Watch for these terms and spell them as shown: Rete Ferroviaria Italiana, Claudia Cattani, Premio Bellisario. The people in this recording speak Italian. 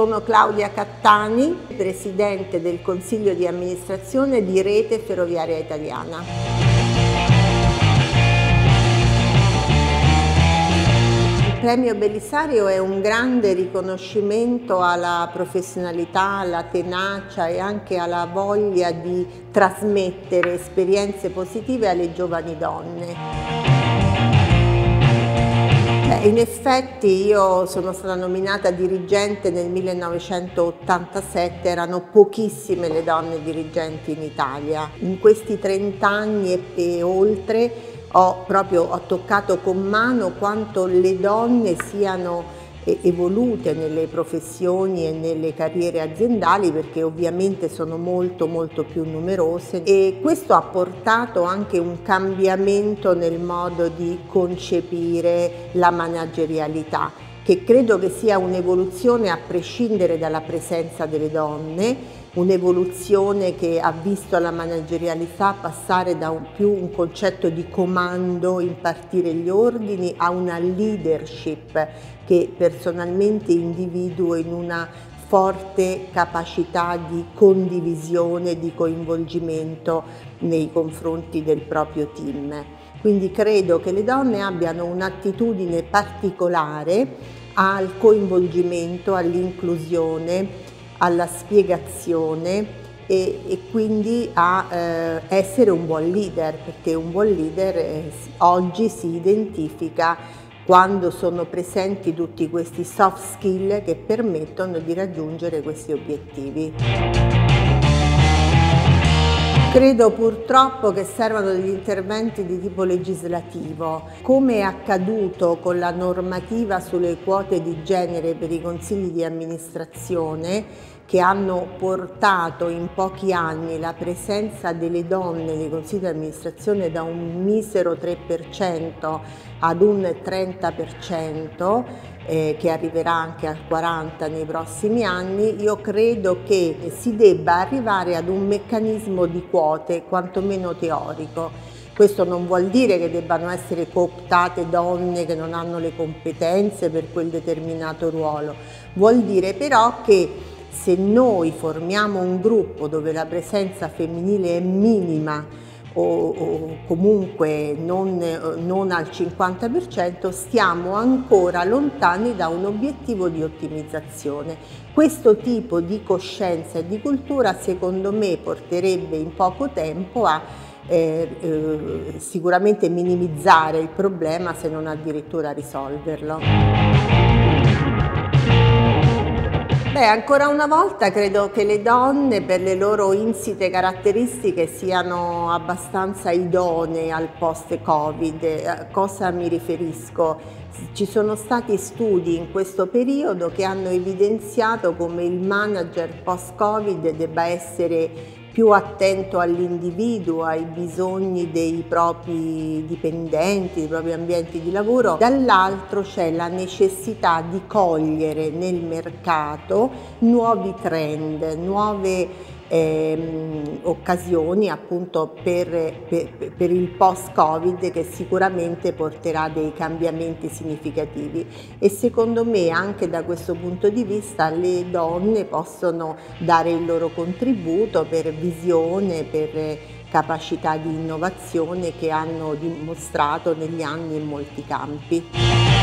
Sono Claudia Cattani, Presidente del Consiglio di Amministrazione di Rete Ferroviaria Italiana. Il Premio Bellisario è un grande riconoscimento alla professionalità, alla tenacia e anche alla voglia di trasmettere esperienze positive alle giovani donne. In effetti io sono stata nominata dirigente nel 1987, erano pochissime le donne dirigenti in Italia. In questi 30 anni e oltre ho toccato con mano quanto le donne siano evolute nelle professioni e nelle carriere aziendali, perché ovviamente sono molto più numerose, e questo ha portato anche un cambiamento nel modo di concepire la managerialità, che credo che sia un'evoluzione a prescindere dalla presenza delle donne, un'evoluzione che ha visto la managerialità passare da un concetto di comando, impartire gli ordini, a una leadership che personalmente individuo in una forte capacità di condivisione, di coinvolgimento nei confronti del proprio team. Quindi credo che le donne abbiano un'attitudine particolare al coinvolgimento, all'inclusione, alla spiegazione e quindi a essere un buon leader, perché un buon leader oggi si identifica quando sono presenti tutti questi soft skill che permettono di raggiungere questi obiettivi. Credo purtroppo che servano degli interventi di tipo legislativo, come è accaduto con la normativa sulle quote di genere per i consigli di amministrazione, che hanno portato in pochi anni la presenza delle donne nei consigli di amministrazione da un misero 3% ad un 30%, che arriverà anche al 40% nei prossimi anni. Io credo che si debba arrivare ad un meccanismo di quote, quantomeno teorico. Questo non vuol dire che debbano essere cooptate donne che non hanno le competenze per quel determinato ruolo, vuol dire però che se noi formiamo un gruppo dove la presenza femminile è minima o comunque non al 50%, stiamo ancora lontani da un obiettivo di ottimizzazione. Questo tipo di coscienza e di cultura, secondo me, porterebbe in poco tempo a sicuramente minimizzare il problema, se non addirittura risolverlo. Ancora una volta credo che le donne, per le loro insite caratteristiche, siano abbastanza idonee al post-Covid. A cosa mi riferisco? Ci sono stati studi in questo periodo che hanno evidenziato come il manager post-Covid debba essere più attento all'individuo, ai bisogni dei propri dipendenti, dei propri ambienti di lavoro. Dall'altro c'è la necessità di cogliere nel mercato nuovi trend, nuove occasioni, appunto per il post-Covid, che sicuramente porterà dei cambiamenti significativi, e secondo me anche da questo punto di vista le donne possono dare il loro contributo per visione, per capacità di innovazione che hanno dimostrato negli anni in molti campi.